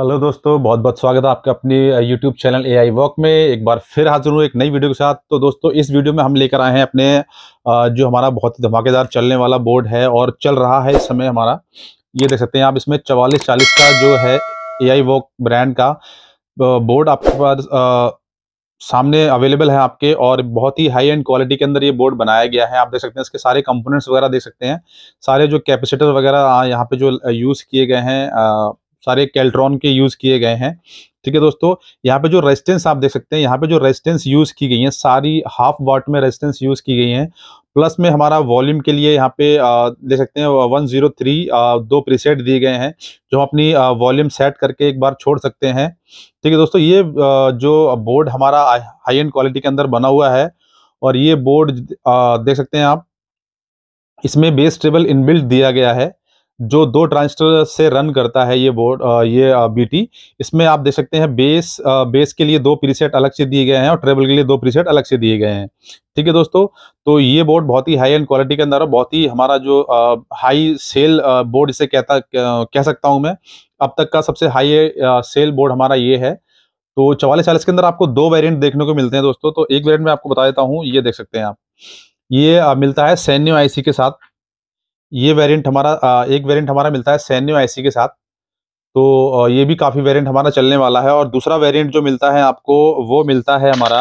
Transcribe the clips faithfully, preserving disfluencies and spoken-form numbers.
Hello दोस्तों, बहुत बहुत स्वागत है आपका अपने यूट्यूब चैनल एआई वॉक में। एक बार फिर हाजिर हूँ एक नई वीडियो के साथ। तो दोस्तों इस वीडियो में हम लेकर आए हैं अपने जो हमारा बहुत ही धमाकेदार चलने वाला बोर्ड है और चल रहा है इस समय हमारा, ये देख सकते हैं आप, इसमें चवालीस चालीस का जो है एआई वॉक ब्रांड का बोर्ड आपके पास सामने अवेलेबल है आपके, और बहुत ही हाई एंड क्वालिटी के अंदर ये बोर्ड बनाया गया है। आप देख सकते हैं इसके सारे कंपोनेंट्स वगैरह देख सकते हैं, सारे जो कैपेसिटर वगैरह यहाँ पे जो यूज़ किए गए हैं, सारे कैल्ट्रॉन के यूज़ किए गए हैं। ठीक है दोस्तों, यहाँ पे जो रेजिस्टेंस आप देख सकते हैं, यहाँ पे जो रेजिस्टेंस यूज़ की गई है सारी हाफ वाट में रेजिस्टेंस यूज़ की गई है। प्लस में हमारा वॉल्यूम के लिए यहाँ पे देख सकते हैं वन जीरो थ्री दो प्रीसेट दिए गए हैं जो हम अपनी वॉल्यूम सेट करके एक बार छोड़ सकते हैं। ठीक है दोस्तों, ये जो बोर्ड हमारा हाई एंड क्वालिटी के अंदर बना हुआ है और ये बोर्ड देख सकते हैं आप, इसमें बेस टेबल इनबिल्ट दिया गया है जो दो ट्रांजिस्टर से रन करता है ये बोर्ड, ये बीटी। इसमें आप देख सकते हैं बेस बेस के लिए दो प्रीसेट अलग से दिए गए हैं और ट्रेबल के लिए दो प्रीसेट अलग से दिए गए हैं। ठीक है दोस्तों, तो ये बोर्ड बहुत ही हाई एंड क्वालिटी के अंदर है, बहुत ही हमारा जो हाई सेल बोर्ड इसे कहता कह सकता हूं मैं, अब तक का सबसे हाई सेल बोर्ड हमारा ये है। तो चवालीस चालीस के अंदर आपको दो वेरिएंट देखने को मिलते हैं दोस्तों। तो एक वेरिएंट में आपको बता देता हूँ, ये देख सकते हैं आप, ये मिलता है सैन्यो आईसी के साथ। ये वेरिएंट हमारा एक वेरिएंट हमारा मिलता है सैन्यो आईसी के साथ, तो ये भी काफ़ी वेरिएंट हमारा चलने वाला है। और दूसरा वेरिएंट जो मिलता है आपको, वो मिलता है हमारा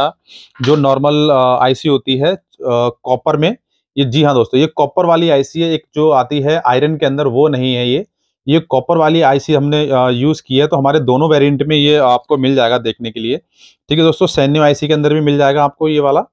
जो नॉर्मल आईसी होती है कॉपर में। ये जी हाँ दोस्तों, ये कॉपर वाली आईसी है, एक जो आती है आयरन के अंदर, वो नहीं है ये ये कॉपर वाली आईसी हमने यूज़ की है। तो हमारे दोनों वेरिएंट में ये आपको मिल जाएगा देखने के लिए। ठीक है दोस्तों, सैन्यो आईसी के अंदर भी मिल जाएगा आपको ये वाला,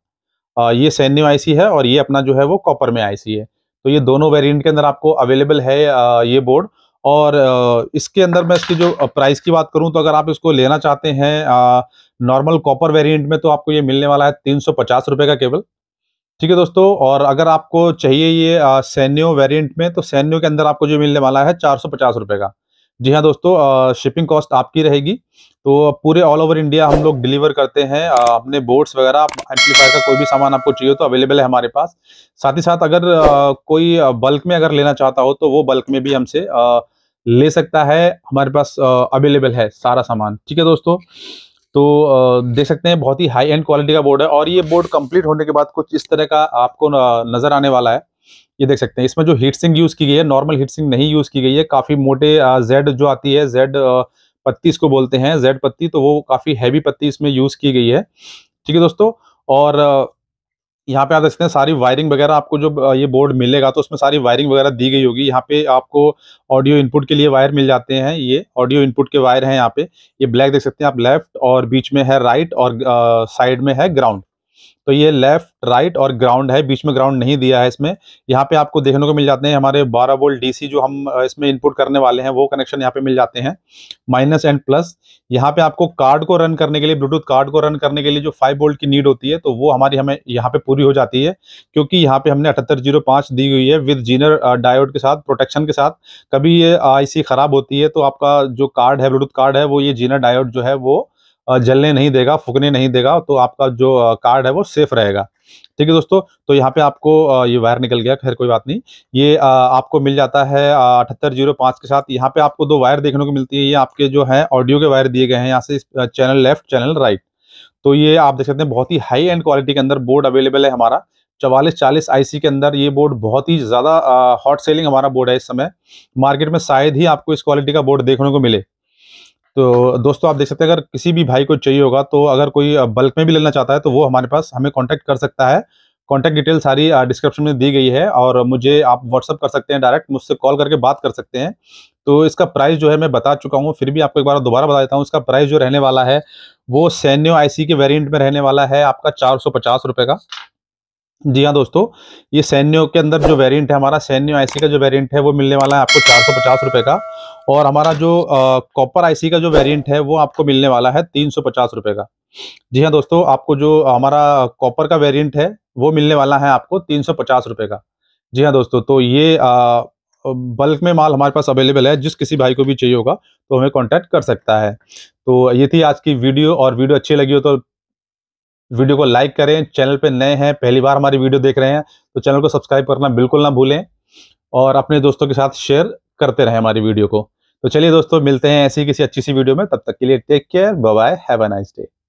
ये सैन्यो आईसी है और ये अपना जो है वो कॉपर में आईसी है। तो ये दोनों वेरिएंट के अंदर आपको अवेलेबल है ये बोर्ड। और इसके अंदर मैं इसकी जो प्राइस की बात करूं, तो अगर आप इसको लेना चाहते हैं नॉर्मल कॉपर वेरिएंट में, तो आपको ये मिलने वाला है तीन सौ पचास रुपये का केवल। ठीक है दोस्तों, और अगर आपको चाहिए ये सैन्यो वेरिएंट में, तो सैन्यो के अंदर आपको जो मिलने वाला है चार सौ पचास रुपये का। जी हाँ दोस्तों, शिपिंग कॉस्ट आपकी रहेगी। तो पूरे ऑल ओवर इंडिया हम लोग डिलीवर करते हैं अपने बोर्ड्स वगैरह, एम्पलीफायर का कोई भी सामान आपको चाहिए तो अवेलेबल है हमारे पास। साथ ही साथ अगर कोई बल्क में अगर लेना चाहता हो तो वो बल्क में भी हमसे ले सकता है, हमारे पास अवेलेबल है सारा सामान। ठीक है दोस्तों, तो देख सकते हैं बहुत ही हाई एंड क्वालिटी का बोर्ड है। और ये बोर्ड कंप्लीट होने के बाद कुछ इस तरह का आपको नज़र आने वाला है, ये देख सकते हैं। इसमें जो हीट सिंक यूज़ की गई है, नॉर्मल हीट सिंक नहीं यूज़ की गई है। काफ़ी मोटे जेड जो आती है, जेड पत्ती इसको बोलते हैं, जेड पत्ती, तो वो काफ़ी हैवी पत्ती इसमें यूज़ की गई है। ठीक है दोस्तों, और यहाँ पे आप देख सकते हैं सारी वायरिंग वगैरह आपको जो ये बोर्ड मिलेगा तो उसमें सारी वायरिंग वगैरह दी गई होगी। यहाँ पे आपको ऑडियो इनपुट के लिए वायर मिल जाते हैं, ये ऑडियो इनपुट के वायर हैं। यहाँ पे ये ब्लैक देख सकते हैं आप, लेफ्ट और बीच में है राइट और साइड में है ग्राउंड। तो ये लेफ्ट राइट और ग्राउंड है, बीच में ग्राउंड नहीं दिया है इसमें। यहाँ पे आपको देखने को मिल जाते हैं हमारे बारह वोल्ट डीसी जो हम इसमें इनपुट करने वाले हैं, वो कनेक्शन यहाँ पे मिल जाते हैं, माइनस एंड प्लस। यहाँ पे आपको कार्ड को रन करने के लिए, ब्लूटूथ कार्ड को रन करने के लिए जो फाइव वोल्ट की नीड होती है, तो वो हमारी हमें यहाँ पे पूरी हो जाती है, क्योंकि यहाँ पे हमने अठहत्तर जीरो पाँच दी हुई है विद जीनर डायोड के साथ, प्रोटेक्शन के साथ। कभी ये आईसी खराब होती है तो आपका जो कार्ड है, ब्लूटूथ कार्ड है, वो ये जीनर डायोड जो है वो जलने नहीं देगा, फूकने नहीं देगा, तो आपका जो कार्ड है वो सेफ रहेगा। ठीक है दोस्तों, तो यहाँ पे आपको ये वायर निकल गया, खैर कोई बात नहीं। ये आपको मिल जाता है अठहत्तर जीरो पाँच के साथ। यहाँ पे आपको दो वायर देखने को मिलती है, ये आपके जो है ऑडियो के वायर दिए गए हैं, यहाँ से चैनल लेफ्ट चैनल राइट। तो ये आप देख सकते हैं बहुत ही हाई एंड क्वालिटी के अंदर बोर्ड अवेलेबल है हमारा चवालीस चालीस आईसी के अंदर। ये बोर्ड बहुत ही ज़्यादा हॉट सेलिंग हमारा बोर्ड है इस समय मार्केट में, शायद ही आपको इस क्वालिटी का बोर्ड देखने को मिले। तो दोस्तों आप देख सकते हैं, अगर किसी भी भाई को चाहिए होगा, तो अगर कोई बल्क में भी लेना चाहता है तो वो हमारे पास हमें कांटेक्ट कर सकता है। कांटेक्ट डिटेल सारी डिस्क्रिप्शन में दी गई है, और मुझे आप व्हाट्सअप कर सकते हैं, डायरेक्ट मुझसे कॉल करके बात कर सकते हैं। तो इसका प्राइस जो है मैं बता चुका हूँ, फिर भी आपको एक बार दोबारा बता देता हूँ। इसका प्राइस जो रहने वाला है वो सैन्यो आईसी के वेरिएंट में रहने वाला है आपका चार सौ पचास रुपये का। जी हाँ दोस्तों, ये सैन्यो के अंदर जो वेरिएंट है हमारा, सैन्यो आईसी का जो वेरिएंट है, वो मिलने वाला है आपको चार सौ पचास रुपये का। और हमारा जो कॉपर आईसी का जो वेरिएंट है वो आपको मिलने वाला है तीन सौ पचास रुपये का। जी हाँ दोस्तों, आपको जो हमारा कॉपर का वेरिएंट है वो मिलने वाला है आपको तीन सौ पचास रुपये का। जी हाँ दोस्तों, तो ये आ, बल्क में माल हमारे पास अवेलेबल है, जिस किसी भाई को भी चाहिए होगा तो हमें कॉन्टैक्ट कर सकता है। तो ये थी आज की वीडियो, और वीडियो अच्छी लगी हो तो वीडियो को लाइक करें। चैनल पे नए हैं, पहली बार हमारी वीडियो देख रहे हैं, तो चैनल को सब्सक्राइब करना बिल्कुल ना भूलें, और अपने दोस्तों के साथ शेयर करते रहें हमारी वीडियो को। तो चलिए दोस्तों, मिलते हैं ऐसी किसी अच्छी सी वीडियो में। तब तक के लिए take care, bye bye, have a nice day.